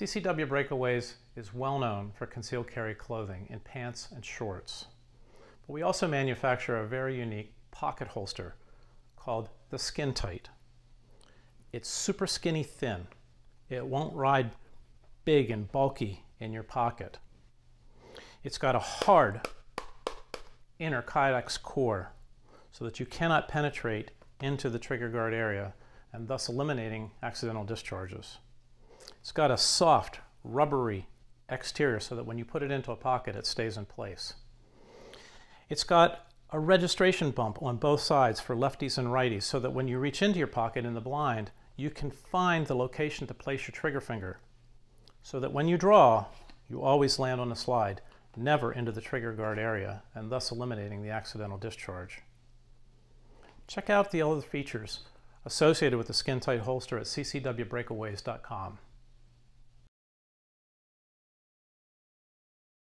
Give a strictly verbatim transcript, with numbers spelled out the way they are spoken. C C W Breakaways is well known for concealed carry clothing in pants and shorts, but we also manufacture a very unique pocket holster called the SkinTight. It's super skinny thin. It won't ride big and bulky in your pocket. It's got a hard inner Kydex core so that you cannot penetrate into the trigger guard area and thus eliminating accidental discharges. It's got a soft, rubbery exterior so that when you put it into a pocket, it stays in place. It's got a registration bump on both sides for lefties and righties so that when you reach into your pocket in the blind, you can find the location to place your trigger finger so that when you draw, you always land on the slide, never into the trigger guard area, and thus eliminating the accidental discharge. Check out the other features associated with the SkinTight holster at C C W breakaways dot com.